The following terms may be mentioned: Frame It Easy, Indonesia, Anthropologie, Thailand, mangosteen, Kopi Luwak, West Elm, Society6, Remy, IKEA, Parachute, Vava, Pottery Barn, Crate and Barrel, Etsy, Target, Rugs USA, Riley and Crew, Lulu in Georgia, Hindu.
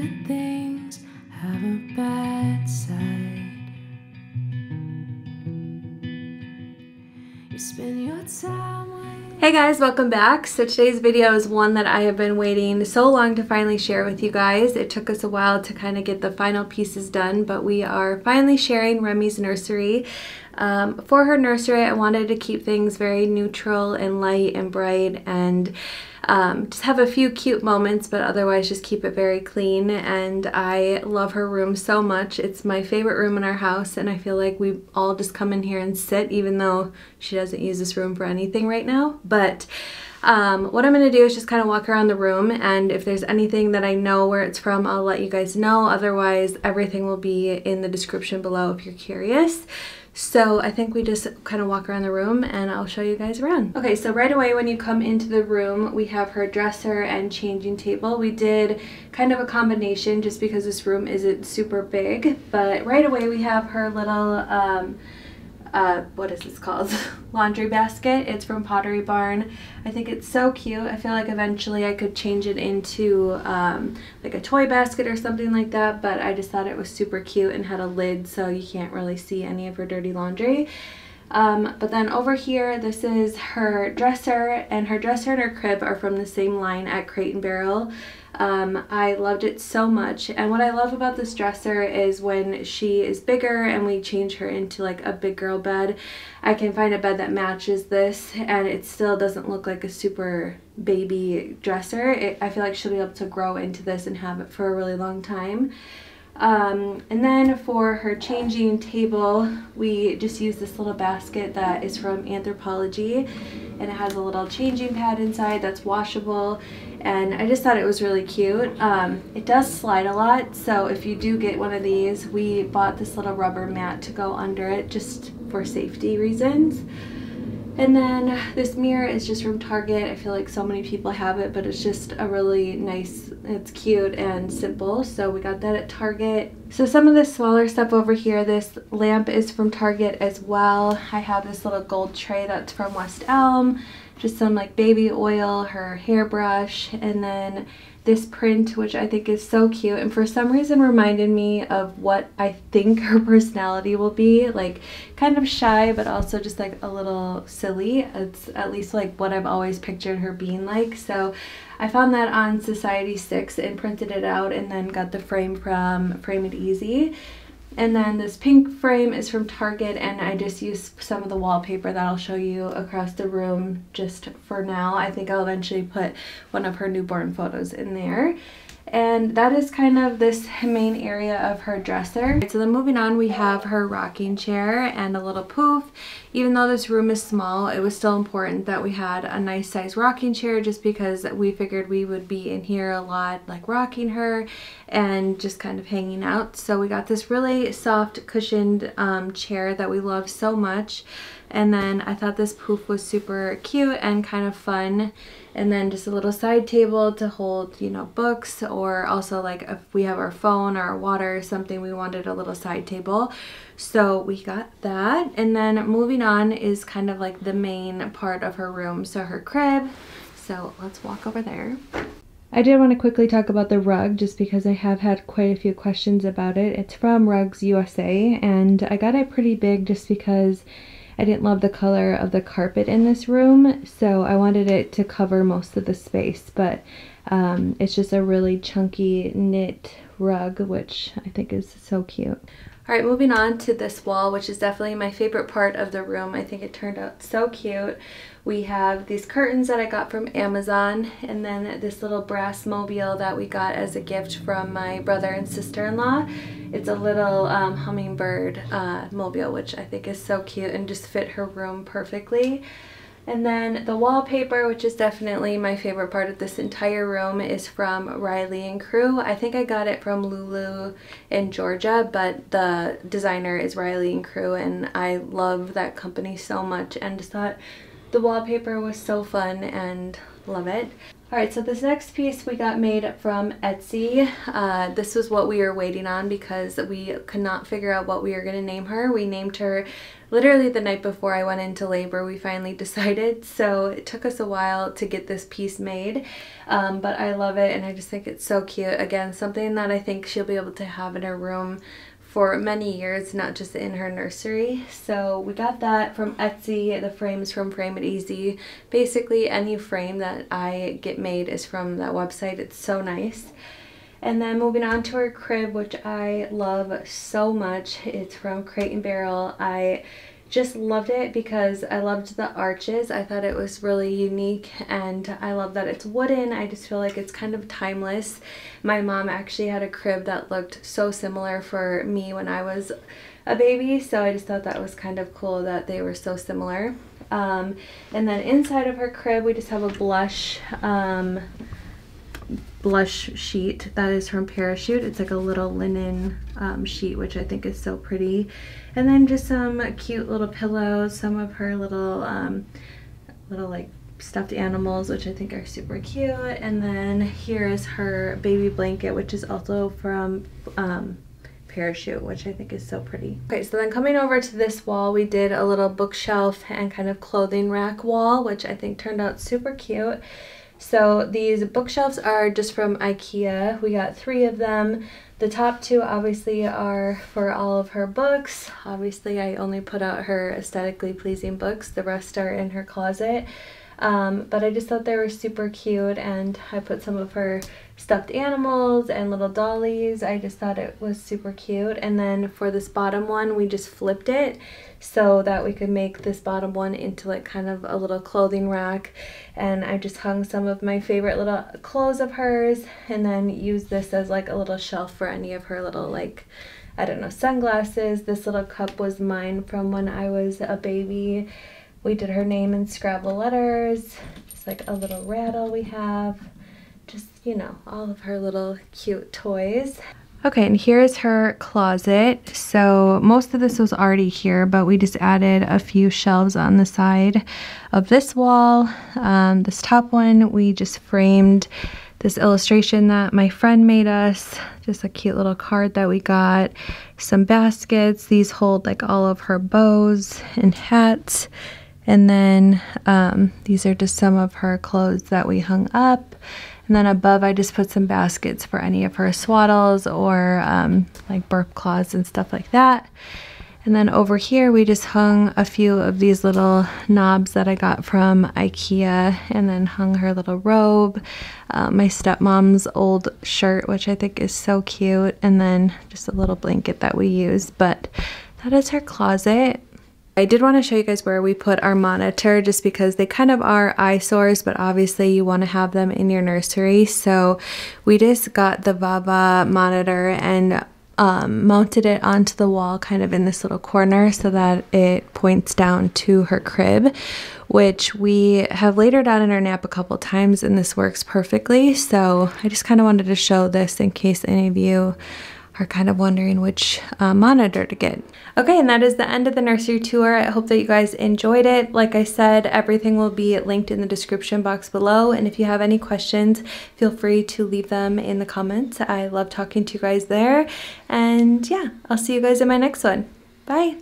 good things have a bad side. You spend your time. Hey guys, welcome back. So today's video is one that I have been waiting so long to finally share with you guys. It took us a while to kind of get the final pieces done, but we are finally sharing Remy's nursery. For her nursery, I wanted to keep things very neutral and light and bright and just have a few cute moments, but otherwise just keep it very clean. And I love her room so much. It's my favorite room in our house, and I feel like we all just come in here and sit, even though she doesn't use this room for anything right now. But what I'm going to do is just kind of walk around the room, and if there's anything that I know where it's from, I'll let you guys know. Otherwise, everything will be in the description below if you're curious. So I think we just kind of walk around the room and I'll show you guys around. Okay, so right away when you come into the room, we have her dresser and changing table. We did kind of a combination just because this room isn't super big, but right away we have her little, what is this called? Laundry basket. It's from Pottery Barn. I think it's so cute. I feel like eventually I could change it into like a toy basket or something like that, but I just thought it was super cute and had a lid so you can't really see any of her dirty laundry. But then over here, this is her dresser, and her dresser and her crib are from the same line at Crate and Barrel. I loved it so much, and what I love about this dresser is when she is bigger and we change her into like a big girl bed, I can find a bed that matches this and it still doesn't look like a super baby dresser. I feel like she'll be able to grow into this and have it for a really long time. And then for her changing table, we just use this little basket that is from Anthropologie, and it has a little changing pad inside that's washable, and I just thought it was really cute. It does slide a lot, so if you do get one of these, we bought this little rubber mat to go under it just for safety reasons. And then this mirror is just from Target. I feel like so many people have it, but it's just a really nice, it's cute and simple. So we got that at Target. So some of the smaller stuff over here, this lamp is from Target as well. I have this little gold tray that's from West Elm. Just some like baby oil, her hairbrush, and then this print, which I think is so cute and for some reason reminded me of what I think her personality will be, like kind of shy but also just like a little silly. It's at least like what I've always pictured her being like. So I found that on Society6 and printed it out, and then got the frame from Frame It Easy. And then this pink frame is from Target, and I just used some of the wallpaper that I'll show you across the room just for now. I think I'll eventually put one of her newborn photos in there. And that is kind of this main area of her dresser. So then moving on, we have her rocking chair and a little poof. Even though this room is small, it was still important that we had a nice size rocking chair just because we figured we would be in here a lot, like rocking her and just kind of hanging out. So we got this really soft cushioned chair that we love so much. And then I thought this poof was super cute and kind of fun. And then just a little side table to hold, you know, books, or also like if we have our phone or our water or something, we wanted a little side table. So we got that. And then moving on is kind of like the main part of her room. So her crib. So let's walk over there. I did want to quickly talk about the rug just because I have had quite a few questions about it. It's from Rugs USA, and I got it pretty big just because I didn't love the color of the carpet in this room, so I wanted it to cover most of the space, but it's just a really chunky knit rug, which I think is so cute. All right, moving on to this wall, which is definitely my favorite part of the room. I think it turned out so cute. We have these curtains that I got from Amazon, and then this little brass mobile that we got as a gift from my brother and sister-in-law. It's a little hummingbird mobile, which I think is so cute and just fit her room perfectly. And then the wallpaper, which is definitely my favorite part of this entire room, is from Riley and Crew. I think I got it from Lulu in Georgia, but the designer is Riley and Crew, and I love that company so much and just thought the wallpaper was so fun and love it. All right, so this next piece we got made from Etsy. This was what we were waiting on because we could not figure out what we were gonna name her. We named her literally the night before I went into labor, we finally decided. So it took us a while to get this piece made, but I love it and I just think it's so cute. Again, something that I think she'll be able to have in her room for many years, not just in her nursery. So we got that from Etsy, the frames from Frame It Easy. Basically any frame that I get made is from that website. It's so nice. And then moving on to her crib, which I love so much. It's from Crate and Barrel. I just loved it because I loved the arches. I thought it was really unique and I love that it's wooden. I just feel like it's kind of timeless. My mom actually had a crib that looked so similar for me when I was a baby, so I just thought that was kind of cool that they were so similar. And then inside of her crib we just have a blush sheet that is from Parachute. It's like a little linen sheet, which I think is so pretty. And then just some cute little pillows, some of her little like stuffed animals, which I think are super cute. And then here is her baby blanket, which is also from Parachute, which I think is so pretty. Okay, so then coming over to this wall, we did a little bookshelf and kind of clothing rack wall, which I think turned out super cute. So these bookshelves are just from IKEA. We got 3 of them. The top 2 obviously are for all of her books. Obviously I only put out her aesthetically pleasing books. The rest are in her closet. But I just thought they were super cute and I put some of her stuffed animals and little dollies. I just thought it was super cute. And then for this bottom one, we just flipped it so that we could make this bottom one into like kind of a little clothing rack. And I just hung some of my favorite little clothes of hers and then used this as like a little shelf for any of her little, like, I don't know, sunglasses. This little cup was mine from when I was a baby. We did her name in Scrabble letters. It's like a little rattle we have. Just, you know, all of her little cute toys. Okay, and here's her closet. So most of this was already here, but we just added a few shelves on the side of this wall. This top one, we just framed this illustration that my friend made us. Just a cute little card that we got. Some baskets. These hold like all of her bows and hats. And then these are just some of her clothes that we hung up. And then above I just put some baskets for any of her swaddles or like burp cloths and stuff like that. And then over here we just hung a few of these little knobs that I got from IKEA and then hung her little robe, my stepmom's old shirt, which I think is so cute, and then just a little blanket that we use. But that is her closet. I did want to show you guys where we put our monitor just because they kind of are eyesores, but obviously you want to have them in your nursery. So we just got the Vava monitor and mounted it onto the wall kind of in this little corner so that it points down to her crib, which we have laid her down in her nap a couple times and this works perfectly. So I just kind of wanted to show this in case any of you are kind of wondering which monitor to get. Okay, and that is the end of the nursery tour. I hope that you guys enjoyed it. Like I said, everything will be linked in the description box below, and if you have any questions, feel free to leave them in the comments. I love talking to you guys there, and yeah, I'll see you guys in my next one. Bye!